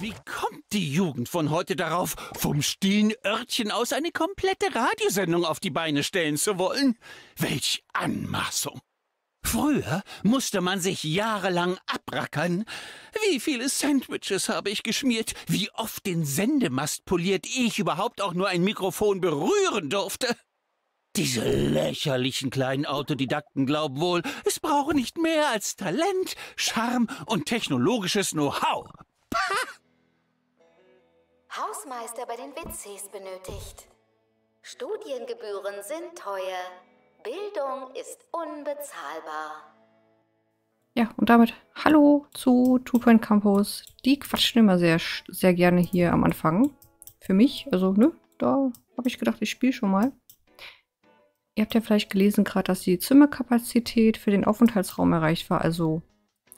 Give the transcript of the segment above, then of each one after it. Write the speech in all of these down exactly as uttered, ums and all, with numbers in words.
Wie kommt die Jugend von heute darauf, vom stillen Örtchen aus eine komplette Radiosendung auf die Beine stellen zu wollen? Welch Anmaßung! Früher musste man sich jahrelang abrackern. Wie viele Sandwiches habe ich geschmiert, wie oft den Sendemast poliert, ehe ich überhaupt auch nur ein Mikrofon berühren durfte. Diese lächerlichen kleinen Autodidakten glauben wohl, es brauche nicht mehr als Talent, Charme und technologisches Know-how. Hausmeister bei den W Cs benötigt. Studiengebühren sind teuer. Bildung ist unbezahlbar. Ja, und damit hallo zu Two Point Campus. Die quatschen immer sehr, sehr gerne hier am Anfang. Für mich, also, ne, da habe ich gedacht, ich spiele schon mal. Ihr habt ja vielleicht gelesen gerade, dass die Zimmerkapazität für den Aufenthaltsraum erreicht war. Also,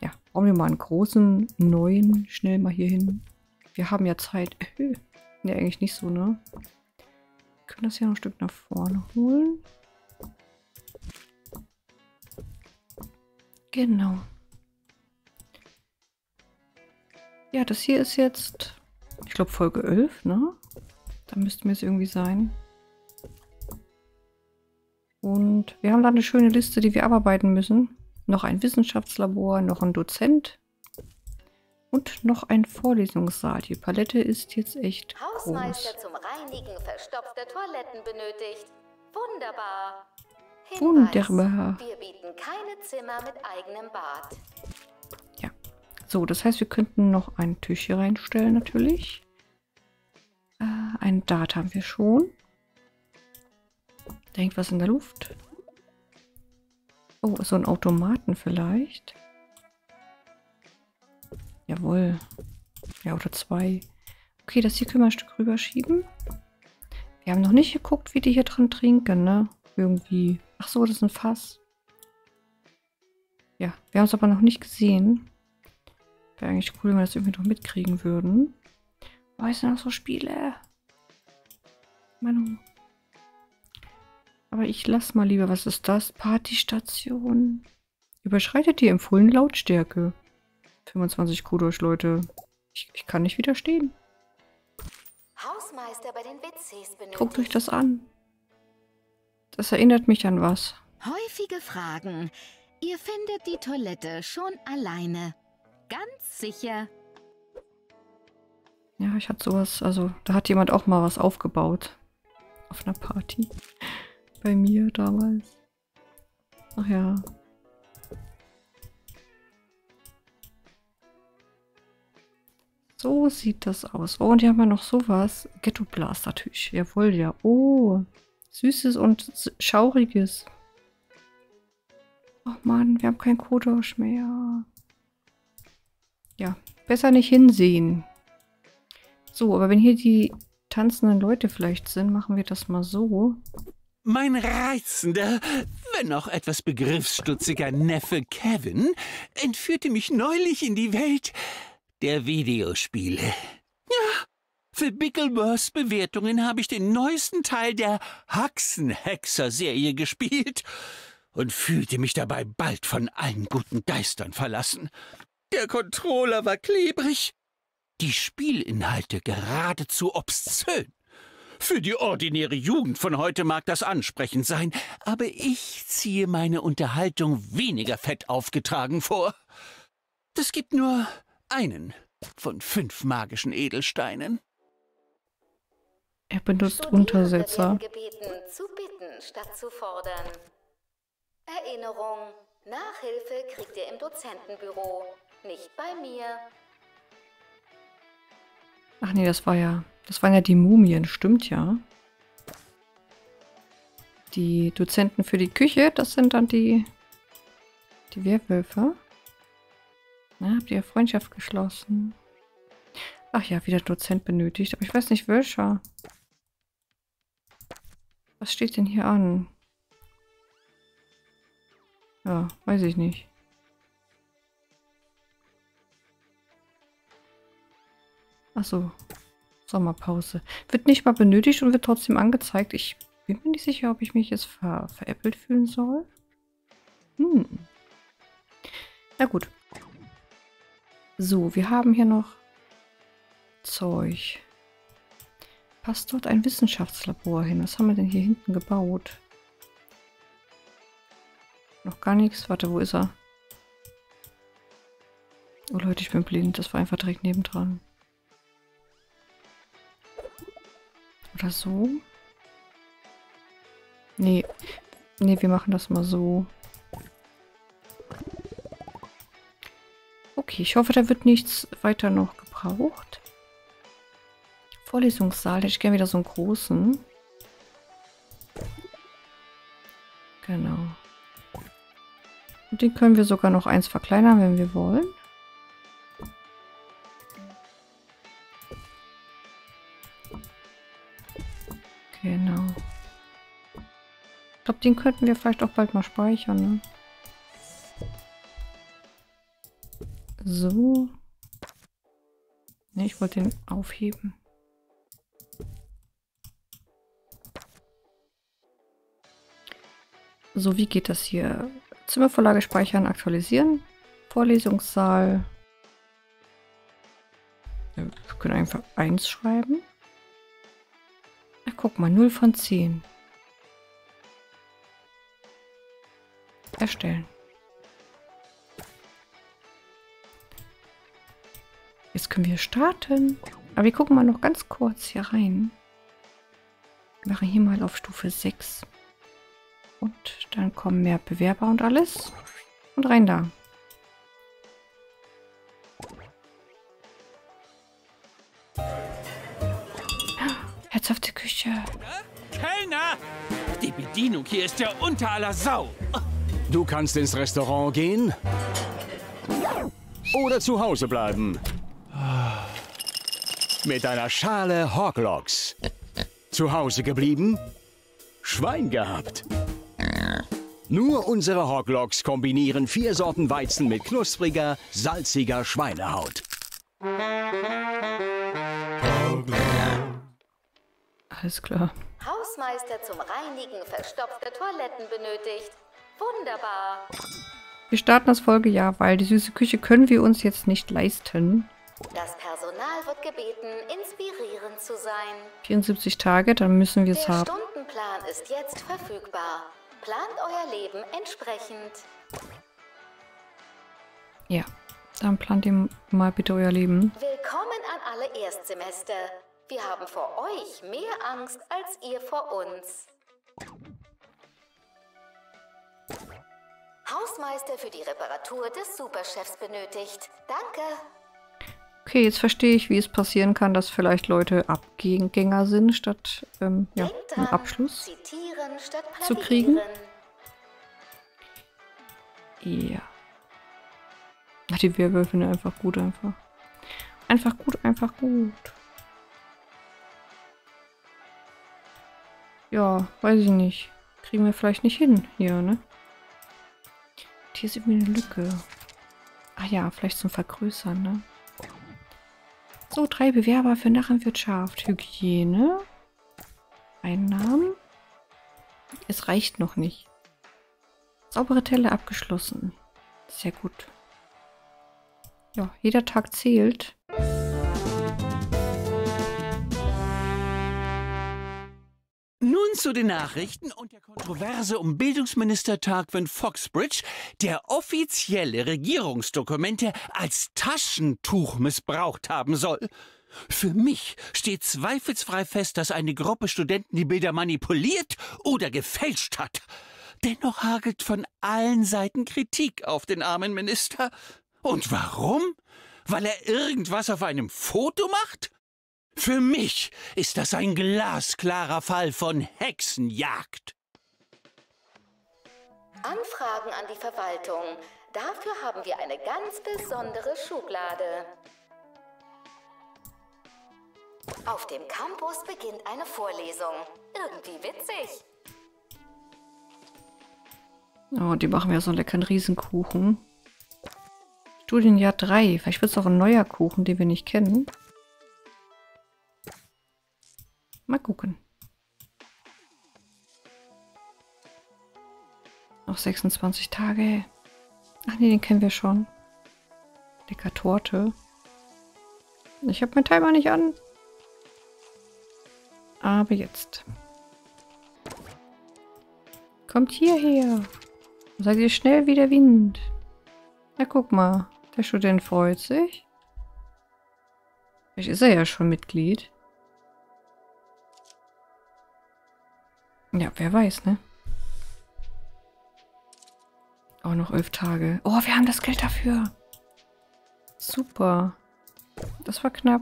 ja, brauchen wir mal einen großen, neuen, schnell mal hier hin. Wir haben ja Zeit. Ne, eigentlich nicht so, ne? Wir können das ja noch ein Stück nach vorne holen. Genau. Ja, das hier ist jetzt, ich glaube, Folge elf, ne? Da müssten wir es irgendwie sein. Und wir haben da eine schöne Liste, die wir abarbeiten müssen. Noch ein Wissenschaftslabor, noch ein Dozent und noch ein Vorlesungssaal. Die Palette ist jetzt echt groß. Hausmeister zum Reinigen verstopfter Toiletten benötigt. Wunderbar. Wunderbar. Wir bieten keine Zimmer mit eigenem Bad. Ja. So, das heißt, wir könnten noch einen Tisch hier reinstellen, natürlich. Äh, einen Dart haben wir schon. Da hängt was in der Luft. Oh, so ein Automaten vielleicht. Jawohl. Ja, oder zwei. Okay, das hier können wir ein Stück rüberschieben. Wir haben noch nicht geguckt, wie die hier dran trinken, ne? Irgendwie. Ach so, das ist ein Fass. Ja, wir haben es aber noch nicht gesehen. Wäre eigentlich cool, wenn wir das irgendwie noch mitkriegen würden. Wo ist denn noch so Spiele? Manu. Aber ich lass mal lieber. Was ist das? Partystation. Überschreitet die empfohlene Lautstärke. fünfundzwanzig Kudos, Leute. Ich, ich kann nicht widerstehen. Hausmeister bei den W Cs benötigt. Guckt euch das an. Das erinnert mich an was. Häufige Fragen. Ihr findet die Toilette schon alleine. Ganz sicher. Ja, ich hatte sowas. Also, da hat jemand auch mal was aufgebaut. Auf einer Party. Bei mir damals. Ach ja. So sieht das aus. Oh, und hier haben wir noch sowas. Ghetto Blaster-Tisch. Jawohl, ja. Oh. Süßes und Schauriges. Ach man, wir haben kein Kodosch mehr. Ja, besser nicht hinsehen. So, aber wenn hier die tanzenden Leute vielleicht sind, machen wir das mal so. Mein reizender, wenn auch etwas begriffsstutziger Neffe Kevin entführte mich neulich in die Welt der Videospiele. Ja. Für Bickleworths Bewertungen habe ich den neuesten Teil der Haxenhexer-Serie gespielt und fühlte mich dabei bald von allen guten Geistern verlassen. Der Controller war klebrig, die Spielinhalte geradezu obszön. Für die ordinäre Jugend von heute mag das ansprechend sein, aber ich ziehe meine Unterhaltung weniger fett aufgetragen vor. Das gibt nur einen von fünf magischen Edelsteinen. Er benutzt Untersetzer. Gebeten, zu bitten, statt zu fordern. Erinnerung, Nachhilfe kriegt ihr im Dozentenbüro, nicht bei mir. Ach nee, das war ja, das waren ja die Mumien, stimmt ja. Die Dozenten für die Küche, das sind dann die, die Werwölfe. Na, habt ihr Freundschaft geschlossen? Ach ja, wieder Dozent benötigt, aber ich weiß nicht welcher. Was steht denn hier an? Ja, weiß ich nicht. Ach so, Sommerpause. Wird nicht mal benötigt und wird trotzdem angezeigt. Ich bin mir nicht sicher, ob ich mich jetzt ver veräppelt fühlen soll. Hm. Na gut. So, wir haben hier noch Zeug. Passt dort ein Wissenschaftslabor hin? Was haben wir denn hier hinten gebaut? Noch gar nichts. Warte, wo ist er? Oh Leute, ich bin blind. Das war einfach direkt nebendran. Oder so? Nee. Nee, wir machen das mal so. Okay, ich hoffe, da wird nichts weiter noch gebraucht. Vorlesungssaal, da hätte ich gerne wieder so einen großen. Genau. Und den können wir sogar noch eins verkleinern, wenn wir wollen. Genau. Ich glaube, den könnten wir vielleicht auch bald mal speichern, ne? So. Ne, ich wollte den aufheben. So, wie geht das hier? Zimmervorlage speichern, aktualisieren. Vorlesungssaal. Wir können einfach eins schreiben. Ach, guck mal, null von zehn. Erstellen. Jetzt können wir starten. Aber wir gucken mal noch ganz kurz hier rein. Wir machen hier mal auf Stufe sechs. Und dann kommen mehr Bewerber und alles. Und rein da. Herzhafte Küche. Kellner! Die Bedienung hier ist ja unter aller Sau. Du kannst ins Restaurant gehen. Oder zu Hause bleiben. Mit einer Schale Hawklocks. Zu Hause geblieben? Schwein gehabt. Nur unsere Hawklocks kombinieren vier Sorten Weizen mit knuspriger, salziger Schweinehaut. Alles klar. Hausmeister zum Reinigen verstopfte Toiletten benötigt. Wunderbar. Wir starten das Folgejahr, weil die süße Küche können wir uns jetzt nicht leisten. Das Personal wird gebeten, inspirierend zu sein. vierundsiebzig Tage, dann müssen wir es haben. Der Stundenplan ist jetzt verfügbar. Plant euer Leben entsprechend. Ja, dann plant ihr mal bitte euer Leben. Willkommen an alle Erstsemester. Wir haben vor euch mehr Angst als ihr vor uns. Hausmeister für die Reparatur des Superchefs benötigt. Danke. Okay, jetzt verstehe ich, wie es passieren kann, dass vielleicht Leute Abgänger sind, statt ähm, ja, einen Abschluss zu kriegen. Ja. Ach, die Werwölfe sind einfach gut, einfach. Einfach gut, einfach gut. Ja, weiß ich nicht. Kriegen wir vielleicht nicht hin hier, ne? Und hier ist irgendwie eine Lücke. Ach ja, vielleicht zum Vergrößern, ne? So, drei Bewerber für Narrenwirtschaft. Hygiene. Einnahmen. Es reicht noch nicht. Saubere Teller abgeschlossen. Sehr gut. Ja, jeder Tag zählt. Nun zu den Nachrichten und der Kontroverse um Bildungsminister Tarquin Foxbridge, der offizielle Regierungsdokumente als Taschentuch missbraucht haben soll. Für mich steht zweifelsfrei fest, dass eine Gruppe Studenten die Bilder manipuliert oder gefälscht hat. Dennoch hagelt von allen Seiten Kritik auf den armen Minister. Und warum? Weil er irgendwas auf einem Foto macht? Für mich ist das ein glasklarer Fall von Hexenjagd. Anfragen an die Verwaltung. Dafür haben wir eine ganz besondere Schublade. Auf dem Campus beginnt eine Vorlesung. Irgendwie witzig. Oh, die machen ja so einen leckeren Riesenkuchen. Studienjahr drei. Vielleicht wird es auch ein neuer Kuchen, den wir nicht kennen. Mal gucken. Noch sechsundzwanzig Tage. Ach nee, den kennen wir schon. Lecker Torte. Ich habe meinen Timer nicht an. Aber jetzt. Kommt hierher. Seid ihr schnell wie der Wind. Na guck mal, der Student freut sich. Vielleicht ist er ja schon Mitglied. Ja, wer weiß, ne? Auch noch elf Tage. Oh, wir haben das Geld dafür. Super. Das war knapp.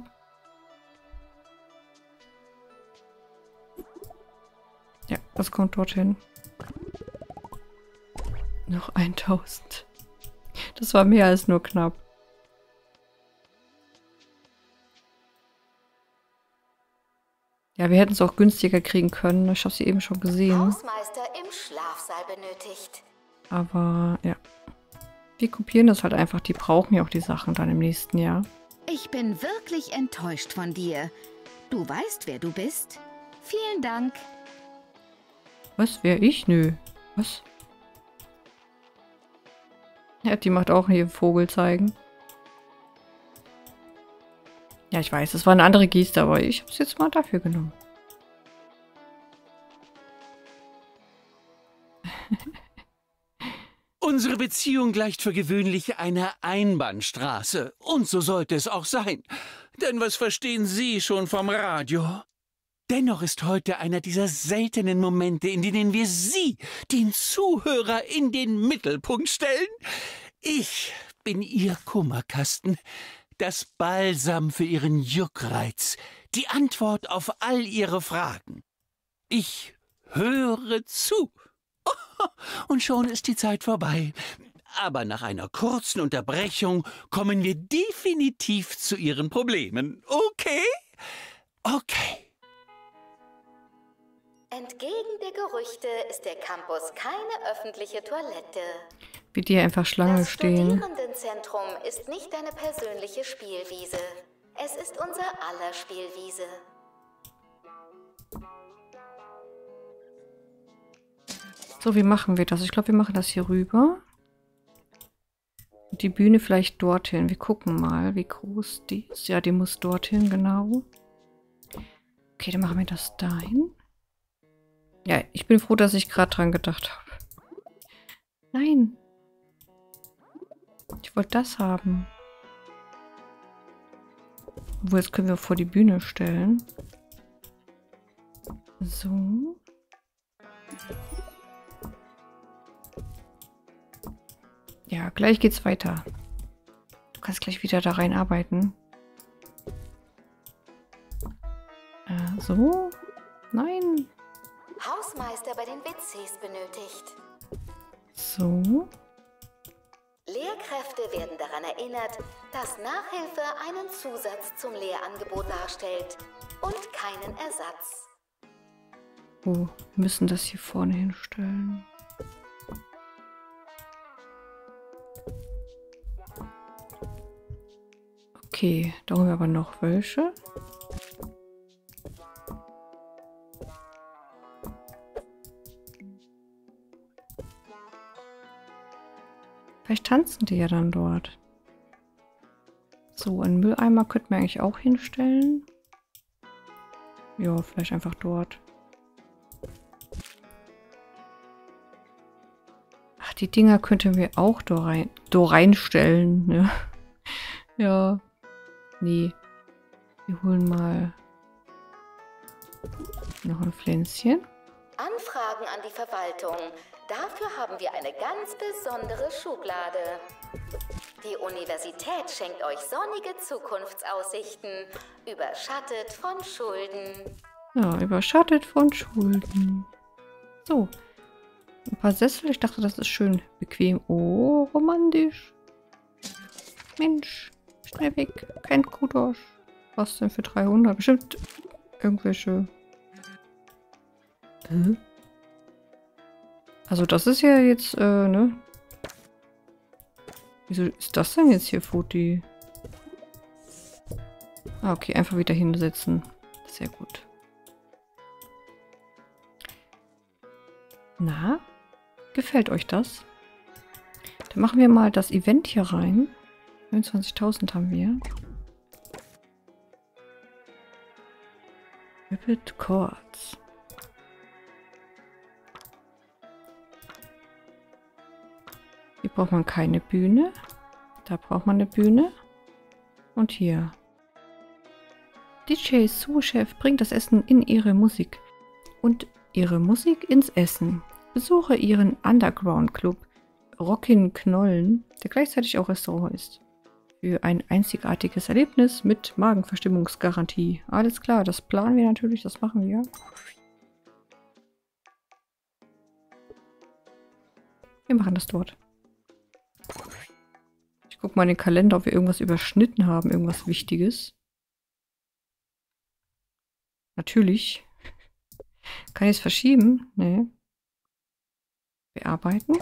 Ja, das kommt dorthin. Noch tausend. Das war mehr als nur knapp. Ja, wir hätten es auch günstiger kriegen können. Ich habe sie eben schon gesehen. Hausmeister im Schlafsaal benötigt. Aber ja. Wir kopieren das halt einfach. Die brauchen ja auch die Sachen dann im nächsten Jahr. Ich bin wirklich enttäuscht von dir. Du weißt, wer du bist. Vielen Dank. Was, wer ich? Nö. Was? Ja, die macht auch hier Vogel zeigen. Ja, ich weiß, es war eine andere Geste, aber ich habe es jetzt mal dafür genommen. Unsere Beziehung gleicht für gewöhnlich einer Einbahnstraße. Und so sollte es auch sein. Denn was verstehen Sie schon vom Radio? Dennoch ist heute einer dieser seltenen Momente, in denen wir Sie, den Zuhörer, in den Mittelpunkt stellen. Ich bin Ihr Kummerkasten. Das Balsam für Ihren Juckreiz, die Antwort auf all Ihre Fragen. Ich höre zu. Oh, und schon ist die Zeit vorbei. Aber nach einer kurzen Unterbrechung kommen wir definitiv zu Ihren Problemen. Okay? Okay. Entgegen der Gerüchte ist der Campus keine öffentliche Toilette. Wie die einfach Schlange stehen. Das Studierendenzentrum ist nicht deine persönliche Spielwiese. Es ist unser aller Spielwiese. So, wie machen wir das? Ich glaube, wir machen das hier rüber. Und die Bühne vielleicht dorthin. Wir gucken mal, wie groß die ist. Ja, die muss dorthin, genau. Okay, dann machen wir das dahin. Ja, ich bin froh, dass ich gerade dran gedacht habe. Nein. Ich wollte das haben. Obwohl, jetzt können wir vor die Bühne stellen. So. Ja, gleich geht's weiter. Du kannst gleich wieder da rein arbeiten. Äh, so. Nein. Hausmeister bei den W Cs benötigt. So. Lehrkräfte werden daran erinnert, dass Nachhilfe einen Zusatz zum Lehrangebot darstellt und keinen Ersatz. Oh, wir müssen das hier vorne hinstellen. Okay, da holen wir aber noch welche. Vielleicht tanzen die ja dann dort. So, einen Mülleimer könnten wir eigentlich auch hinstellen. Ja, vielleicht einfach dort. Ach, die Dinger könnten wir auch dort rein, dort reinstellen, ne? Ja. Nee. Wir holen mal noch ein Pflänzchen. Anfragen an die Verwaltung. Dafür haben wir eine ganz besondere Schublade. Die Universität schenkt euch sonnige Zukunftsaussichten, überschattet von Schulden. Ja, überschattet von Schulden. So, ein paar Sessel. Ich dachte, das ist schön bequem. Oh, romantisch. Mensch, schnell weg. Kein Kudosch. Was denn für dreihundert? Bestimmt irgendwelche... Hm? Also das ist ja jetzt, äh, ne? Wieso ist das denn jetzt hier, Foti? Ah, okay, einfach wieder hinsetzen. Sehr gut. Na? Gefällt euch das? Dann machen wir mal das Event hier rein. neunundzwanzigtausend haben wir. Rapid Chords. Hier braucht man keine Bühne. Da braucht man eine Bühne. Und hier. D J Sue Chef bringt das Essen in ihre Musik und ihre Musik ins Essen. Besuche ihren Underground Club Rockin Knollen, der gleichzeitig auch Restaurant ist. Für ein einzigartiges Erlebnis mit Magenverstimmungsgarantie. Alles klar, das planen wir natürlich, das machen wir. Wir machen das dort. Ich gucke mal in den Kalender, ob wir irgendwas überschnitten haben, irgendwas Wichtiges. Natürlich. Kann ich es verschieben? Nee. Bearbeiten.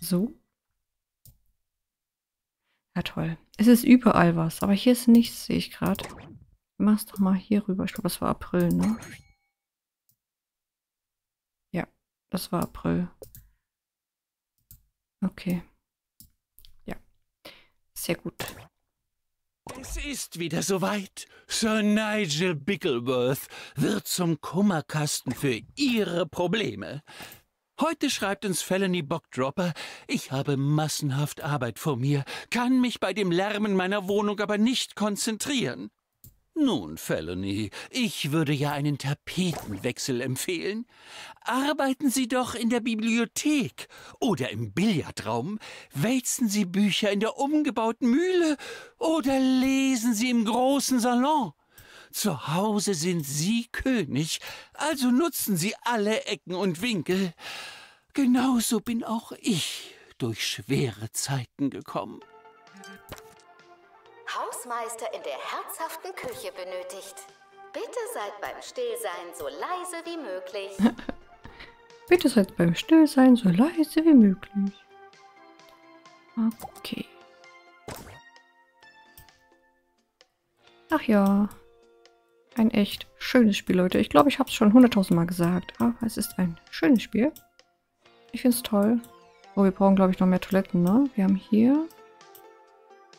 So. Ja, toll. Es ist überall was, aber hier ist nichts, sehe ich gerade. Ich mach's doch mal hier rüber. Ich glaube, das war April, ne? Ja, das war April. Okay. Ja. Sehr gut. Es ist wieder soweit. Sir Nigel Bickleworth wird zum Kummerkasten für Ihre Probleme. Heute schreibt uns Felony Bockdropper, ich habe massenhaft Arbeit vor mir, kann mich bei dem Lärmen meiner Wohnung aber nicht konzentrieren. Nun, Felony, ich würde ja einen Tapetenwechsel empfehlen. Arbeiten Sie doch in der Bibliothek oder im Billardraum, wälzen Sie Bücher in der umgebauten Mühle oder lesen Sie im großen Salon. Zu Hause sind Sie König, also nutzen Sie alle Ecken und Winkel. Genauso bin auch ich durch schwere Zeiten gekommen. Hausmeister in der herzhaften Küche benötigt. Bitte seid beim Stillsein so leise wie möglich. Bitte seid beim Stillsein so leise wie möglich. Okay. Ach ja. Ein echt schönes Spiel, Leute. Ich glaube, ich habe es schon hunderttausend Mal gesagt. Aber es ist ein schönes Spiel. Ich finde es toll. Oh, wir brauchen, glaube ich, noch mehr Toiletten, ne? Wir haben hier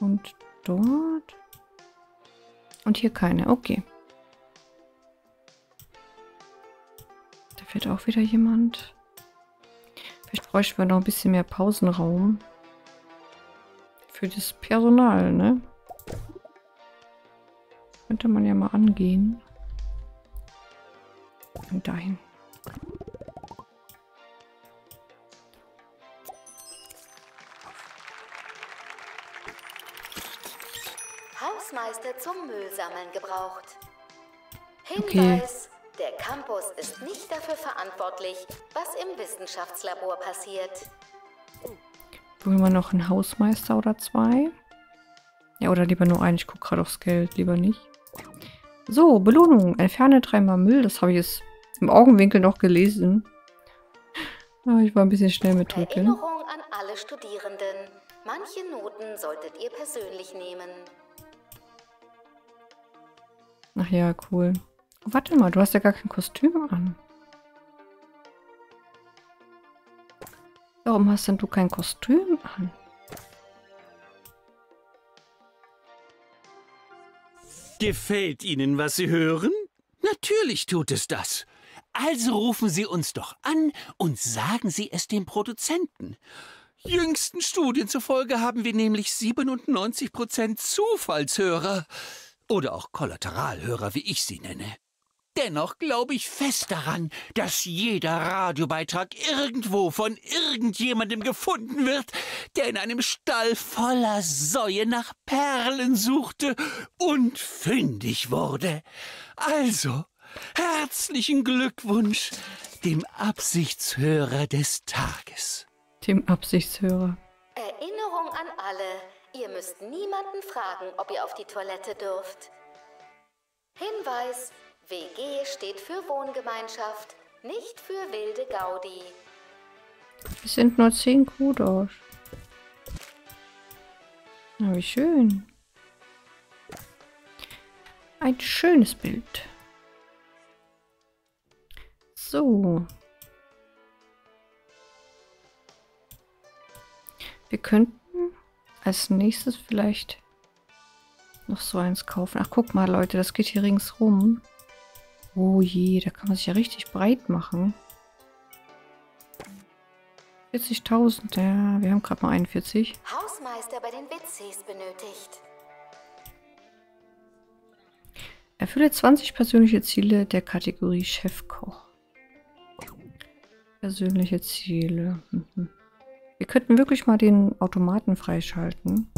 und dort und hier keine. Okay. Da fehlt auch wieder jemand. Vielleicht bräuchten wir noch ein bisschen mehr Pausenraum. Für das Personal, ne? Könnte man ja mal angehen. Und dahin. Hausmeister zum Müllsammeln gebraucht. Hinweis, okay. Der Campus ist nicht dafür verantwortlich, was im Wissenschaftslabor passiert. Wollen wir noch einen Hausmeister oder zwei? Ja, oder lieber nur einen. Ich gucke gerade aufs Geld. Lieber nicht. So, Belohnung. Entferne dreimal Müll. Das habe ich jetzt im Augenwinkel noch gelesen. Aber ich war ein bisschen schnell mit Drucken. Erinnerung an alle Studierenden. Manche Noten solltet ihr persönlich nehmen. Ach ja, cool. Oh, warte mal, du hast ja gar kein Kostüm an. Warum hast denn du kein Kostüm an? Gefällt Ihnen, was Sie hören? Natürlich tut es das. Also rufen Sie uns doch an und sagen Sie es dem Produzenten. Jüngsten Studien zufolge haben wir nämlich siebenundneunzig Prozent Zufallshörer. Oder auch Kollateralhörer, wie ich sie nenne. Dennoch glaube ich fest daran, dass jeder Radiobeitrag irgendwo von irgendjemandem gefunden wird, der in einem Stall voller Säue nach Perlen suchte und fündig wurde. Also, herzlichen Glückwunsch dem Absichtshörer des Tages. Dem Absichtshörer. Erinnerung an alle, ihr müsst niemanden fragen, ob ihr auf die Toilette dürft. Hinweis: W G steht für Wohngemeinschaft, nicht für wilde Gaudi. Es sind nur zehn Kudos. Na, wie schön. Ein schönes Bild. So. Wir könnten als nächstes vielleicht noch noch so eins kaufen. Ach, guck mal, Leute, das geht hier ringsrum. Oh je, da kann man sich ja richtig breit machen. vierzigtausend, ja, wir haben gerade mal einundvierzig. Hausmeister bei den Witzis benötigt. Erfülle zwanzig persönliche Ziele der Kategorie Chefkoch. Persönliche Ziele. Mhm. Wir könnten wirklich mal den Automaten freischalten.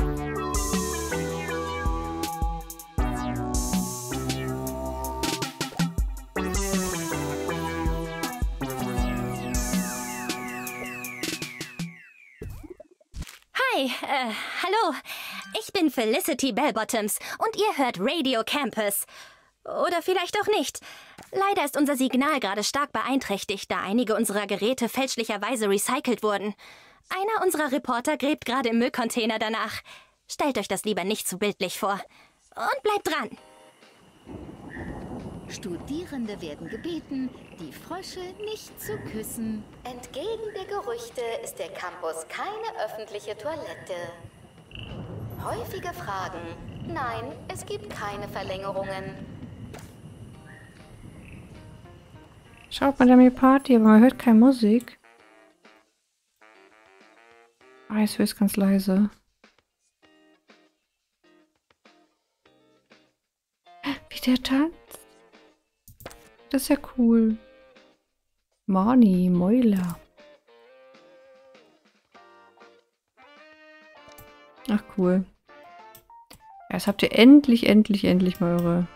Hi, äh, hallo. Ich bin Felicity Bellbottoms und ihr hört Radio Campus. Oder vielleicht auch nicht. Leider ist unser Signal gerade stark beeinträchtigt, da einige unserer Geräte fälschlicherweise recycelt wurden. Einer unserer Reporter gräbt gerade im Müllcontainer danach. Stellt euch das lieber nicht zu bildlich vor. Und bleibt dran! Studierende werden gebeten, die Frösche nicht zu küssen. Entgegen der Gerüchte ist der Campus keine öffentliche Toilette. Häufige Fragen. Nein, es gibt keine Verlängerungen. Schaut mal, da mir Party, aber man hört keine Musik. Ah, jetzt höre ich es ganz leise. Wie der tanzt. Das ist ja cool. Marnie, Mäuler. Ach, cool. Ja, jetzt habt ihr endlich, endlich, endlich mal eure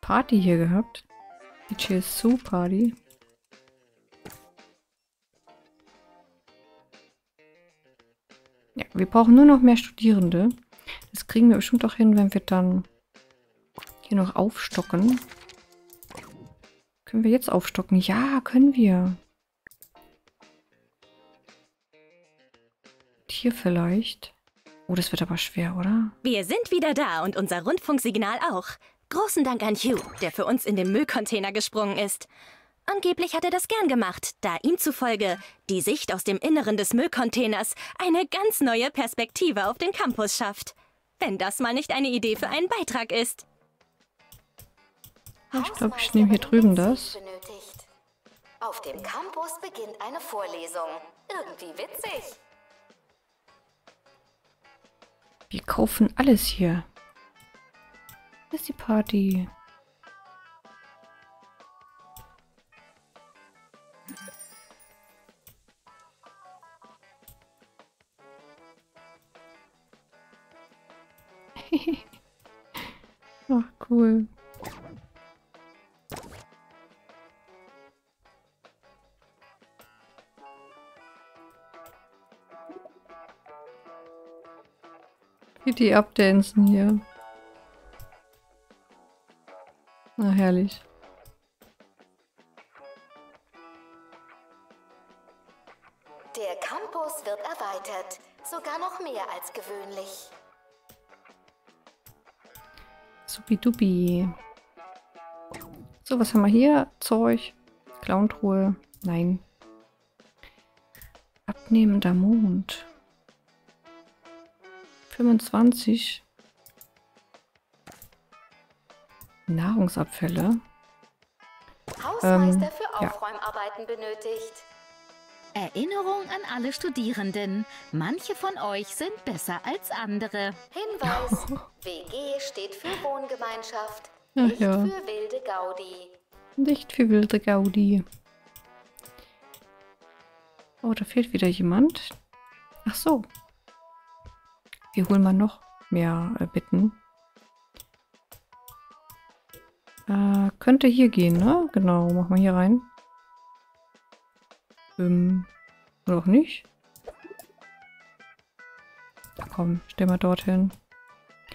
Party hier gehabt. Die D J Sue Party. Ja, wir brauchen nur noch mehr Studierende. Das kriegen wir bestimmt auch hin, wenn wir dann hier noch aufstocken. Können wir jetzt aufstocken? Ja, können wir. Und hier vielleicht. Oh, das wird aber schwer, oder? Wir sind wieder da und unser Rundfunksignal auch. Großen Dank an Hugh, der für uns in den Müllcontainer gesprungen ist. Angeblich hat er das gern gemacht, da ihm zufolge die Sicht aus dem Inneren des Müllcontainers eine ganz neue Perspektive auf den Campus schafft. Wenn das mal nicht eine Idee für einen Beitrag ist. Ich glaube, ich nehme hier drüben das. Auf dem Campus beginnt eine Vorlesung. Irgendwie witzig. Wir kaufen alles hier. Ist die Party. Ach, cool. Wie die abdancen hier. Na, herrlich. Der Campus wird erweitert, sogar noch mehr als gewöhnlich. Supidupi. So, was haben wir hier? Zeug, Clowntruhe, nein. Abnehmender Mond. fünfundzwanzig. Nahrungsabfälle. Hausmeister ähm, für Aufräumarbeiten ja. benötigt. Erinnerung an alle Studierenden. Manche von euch sind besser als andere. Hinweis: W G steht für Wohngemeinschaft, nicht ja. für wilde Gaudi. Nicht für wilde Gaudi. Oh, da fehlt wieder jemand. Ach so. Wir holen mal noch mehr äh, Bitten. Äh, könnte hier gehen, ne? Genau, machen wir hier rein. Ähm, oder auch nicht. Ach komm, stell mal dorthin.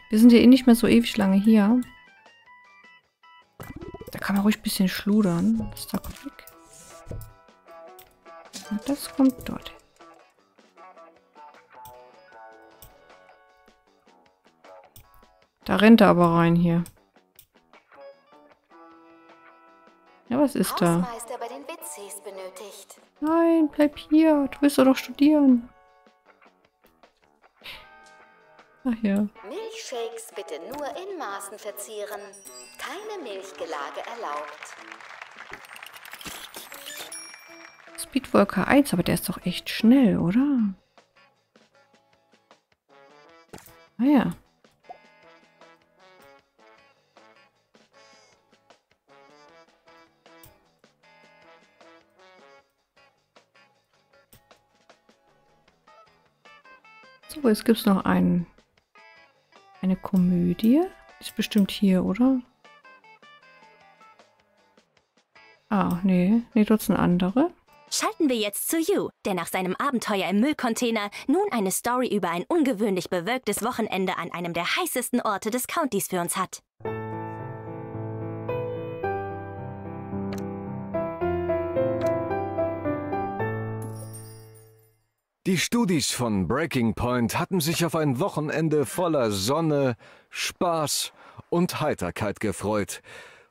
Wir sind ja eh nicht mehr so ewig lange hier. Da kann man ruhig ein bisschen schludern. Das da kommt weg. Und das kommt dorthin. Da rennt er aber rein hier. Ja, was ist da? Bei den Witzis benötigt. Nein, bleib hier. Du willst doch studieren. Ach ja. Milchshakes bitte nur in Maßen verzieren. Keine Milchgelage erlaubt. Speedwalker eins, aber der ist doch echt schnell, oder? Ah ja. So, jetzt gibt es noch einen. Eine Komödie? Ist bestimmt hier, oder? Ah, nee. Nee, dort sind andere. Schalten wir jetzt zu Hugh, der nach seinem Abenteuer im Müllcontainer nun eine Story über ein ungewöhnlich bewölktes Wochenende an einem der heißesten Orte des Countys für uns hat. Die Studis von Breaking Point hatten sich auf ein Wochenende voller Sonne, Spaß und Heiterkeit gefreut.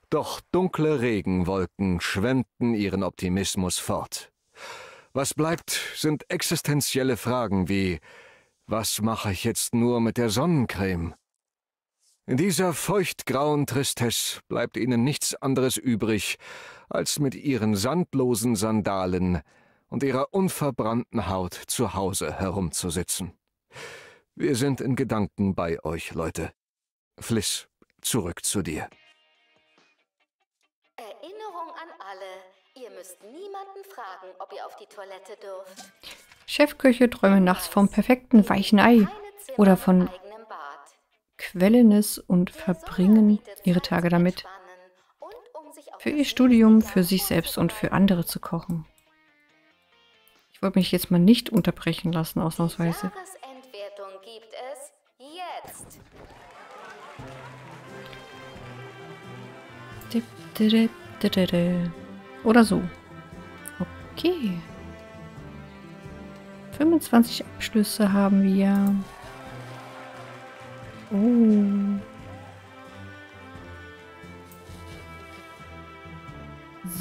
Doch dunkle Regenwolken schwemmten ihren Optimismus fort. Was bleibt, sind existenzielle Fragen wie: Was mache ich jetzt nur mit der Sonnencreme? In dieser feuchtgrauen Tristesse bleibt ihnen nichts anderes übrig, als mit ihren sandlosen Sandalen und ihrer unverbrannten Haut zu Hause herumzusitzen. Wir sind in Gedanken bei euch, Leute. Fliss, zurück zu dir. Erinnerung an alle. Ihr müsst niemanden fragen, ob ihr auf die Toilette dürft. Chefköche träumen nachts vom perfekten weichen Ei oder von Quellenes und verbringen ihre Tage damit, für ihr Studium, für sich selbst und für andere zu kochen. Ich wollte mich jetzt mal nicht unterbrechen lassen, ausnahmsweise. Jahresendwertung gibt es jetzt. Dip, dip, dip, dip, dip. Oder so. Okay. fünfundzwanzig Abschlüsse haben wir. Oh.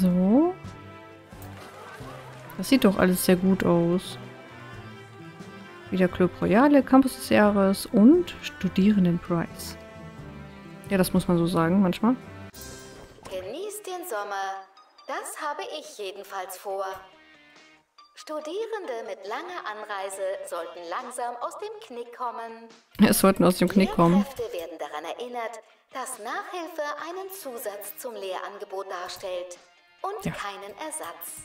So. Das sieht doch alles sehr gut aus. Wieder Club Royale, Campus des Jahres und Studierendenpreis. Ja, das muss man so sagen manchmal. Genießt den Sommer. Das habe ich jedenfalls vor. Studierende mit langer Anreise sollten langsam aus dem Knick kommen. Es sollten aus dem Knick kommen. Lehrkräfte werden daran erinnert, dass Nachhilfe einen Zusatz zum Lehrangebot darstellt und ja, keinen Ersatz.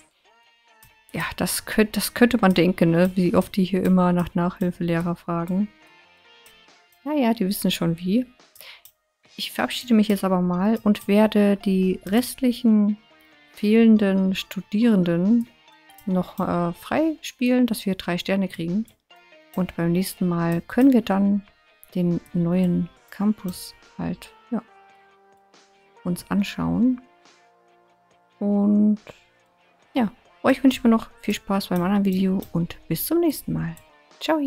Ja, das könnte, das könnte man denken, ne? Wie oft die hier immer nach Nachhilfelehrer fragen. Naja, die wissen schon wie. Ich verabschiede mich jetzt aber mal und werde die restlichen fehlenden Studierenden noch äh, freispielen, dass wir drei Sterne kriegen. Und beim nächsten Mal können wir dann den neuen Campus halt, ja, uns anschauen. Und ja. Euch wünsche ich mir noch viel Spaß beim anderen Video und bis zum nächsten Mal. Ciao!